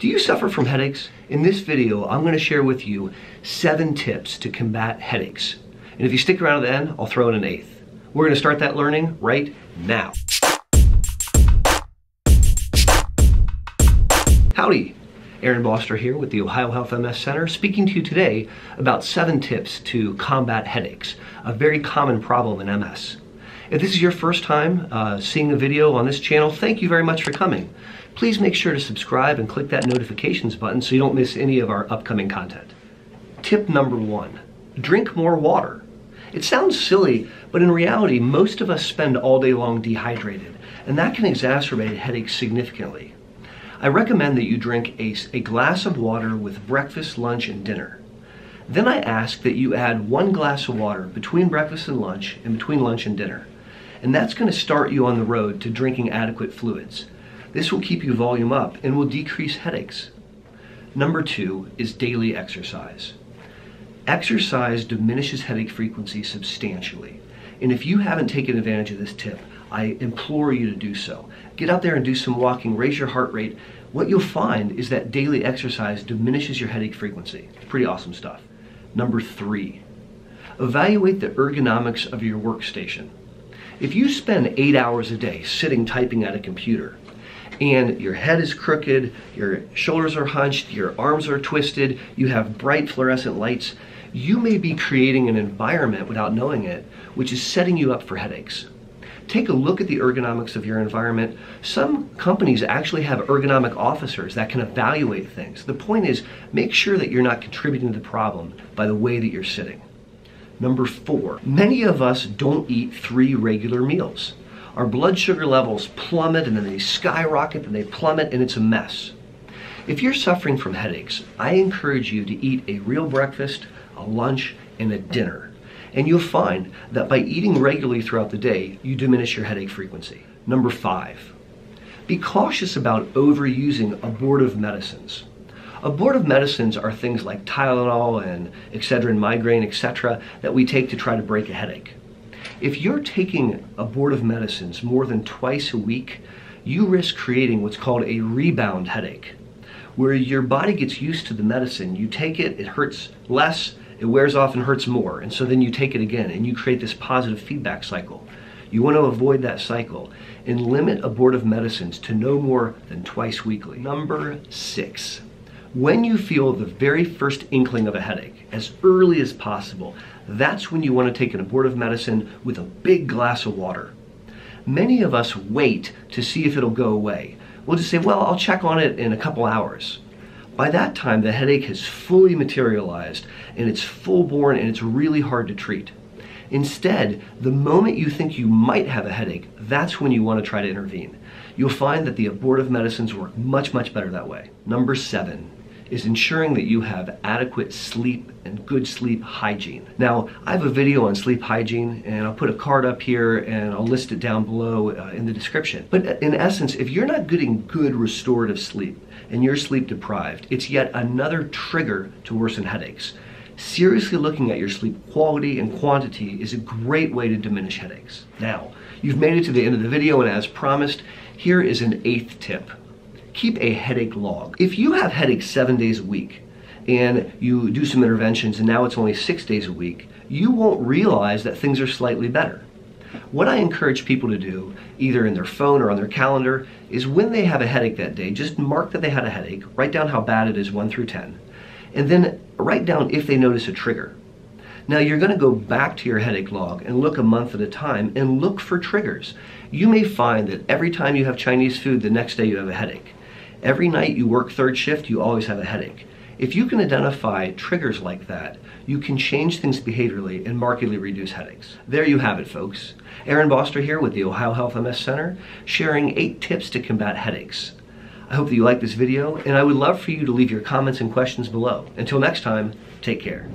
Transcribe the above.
Do you suffer from headaches? In this video, I'm going to share with you 7 tips to combat headaches. And if you stick around to the end, I'll throw in an 8th. We're going to start that learning right now. Howdy, Aaron Boster here with the Ohio Health MS Center, speaking to you today about 7 tips to combat headaches, a very common problem in MS. If this is your first time seeing a video on this channel, thank you very much for coming. Please make sure to subscribe and click that notifications button so you don't miss any of our upcoming content. Tip number 1, drink more water. It sounds silly, but in reality, most of us spend all day long dehydrated, and that can exacerbate headaches significantly. I recommend that you drink a glass of water with breakfast, lunch, and dinner. Then I ask that you add 1 glass of water between breakfast and lunch and between lunch and dinner. And that's going to start you on the road to drinking adequate fluids. This will keep you volume up and will decrease headaches. Number 2 is daily exercise. Exercise diminishes headache frequency substantially. And if you haven't taken advantage of this tip, I implore you to do so. Get out there and do some walking, raise your heart rate. What you'll find is that daily exercise diminishes your headache frequency. It's pretty awesome stuff. Number 3, evaluate the ergonomics of your workstation. If you spend 8 hours a day sitting typing at a computer and your head is crooked, your shoulders are hunched, your arms are twisted, you have bright fluorescent lights, you may be creating an environment without knowing it, which is setting you up for headaches. Take a look at the ergonomics of your environment. Some companies actually have ergonomic officers that can evaluate things. The point is, make sure that you're not contributing to the problem by the way that you're sitting. Number 4, many of us don't eat 3 regular meals. Our blood sugar levels plummet, and then they skyrocket, and they plummet, and it's a mess. If you're suffering from headaches, I encourage you to eat a real breakfast, a lunch, and a dinner. And you'll find that by eating regularly throughout the day, you diminish your headache frequency. Number 5, be cautious about overusing abortive medicines. Abortive medicines are things like Tylenol and Excedrin migraine, etc., that we take to try to break a headache. If you're taking abortive medicines more than twice a week, you risk creating what's called a rebound headache, where your body gets used to the medicine. You take it, it hurts less, it wears off and hurts more, and so then you take it again, and you create this positive feedback cycle. You want to avoid that cycle and limit abortive medicines to no more than twice weekly. Number 6. When you feel the very first inkling of a headache, as early as possible, that's when you want to take an abortive medicine with a big glass of water. Many of us wait to see if it'll go away. We'll just say, well, I'll check on it in a couple hours. By that time, the headache has fully materialized, and it's full-born, and it's really hard to treat. Instead, the moment you think you might have a headache, that's when you want to try to intervene. You'll find that the abortive medicines work much, much better that way. Number 7 is ensuring that you have adequate sleep and good sleep hygiene. Now, I have a video on sleep hygiene, and I'll put a card up here, and I'll list it down below in the description. But in essence, if you're not getting good restorative sleep and you're sleep deprived, it's yet another trigger to worsen headaches. Seriously looking at your sleep quality and quantity is a great way to diminish headaches. Now, you've made it to the end of the video, and as promised, here is an 8th tip. Keep a headache log. If you have headaches 7 days a week and you do some interventions and now it's only 6 days a week, you won't realize that things are slightly better. What I encourage people to do, either in their phone or on their calendar, is when they have a headache that day, just mark that they had a headache, write down how bad it is 1 through 10, and then write down if they notice a trigger. Now you're going to go back to your headache log and look a month at a time and look for triggers. You may find that every time you have Chinese food, the next day you have a headache. Every night you work third shift, you always have a headache. If you can identify triggers like that, you can change things behaviorally and markedly reduce headaches. There you have it, folks. Aaron Boster here with the Ohio Health MS Center, sharing 8 tips to combat headaches. I hope that you like this video, and I would love for you to leave your comments and questions below. Until next time, take care.